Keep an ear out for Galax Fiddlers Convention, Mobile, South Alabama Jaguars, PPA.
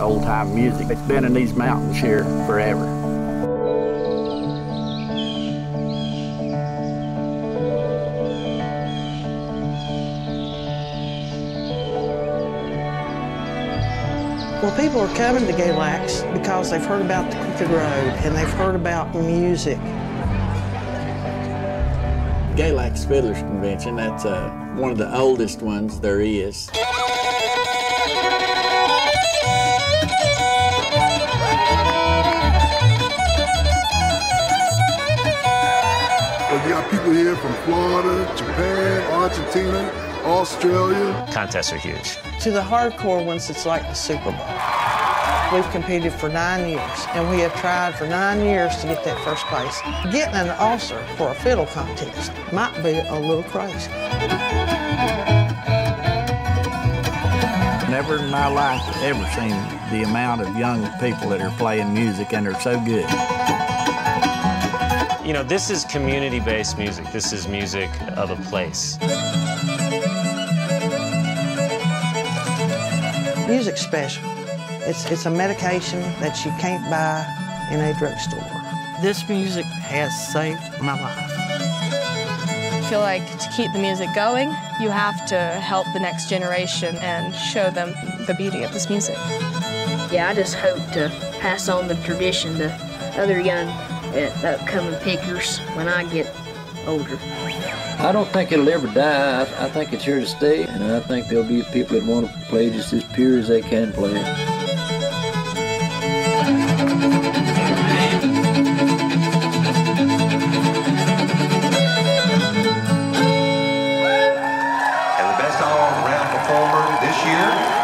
old-time music. It's been in these mountains here forever. Well, people are coming to Galax because they've heard about the Crooked Road and they've heard about music. Galax Fiddlers Convention, that's one of the oldest ones there is. We got people here from Florida, Japan, Argentina, Australia. Contests are huge. To the hardcore ones, it's like the Super Bowl. We've competed for 9 years, and we have tried for 9 years to get that first place. Getting an ulcer for a fiddle contest might be a little crazy. Never in my life have ever seen the amount of young people that are playing music, and they're so good. You know, this is community-based music. This is music of a place. Music's special. It's a medication that you can't buy in a drugstore. This music has saved my life. I feel like to keep the music going, you have to help the next generation and show them the beauty of this music. Yeah, I just hope to pass on the tradition to other young the upcoming pickers when I get older. I don't think it'll ever die. I think it's here to stay, and I think there'll be people that want to play just as pure as they can play it. And the best all-round performer this year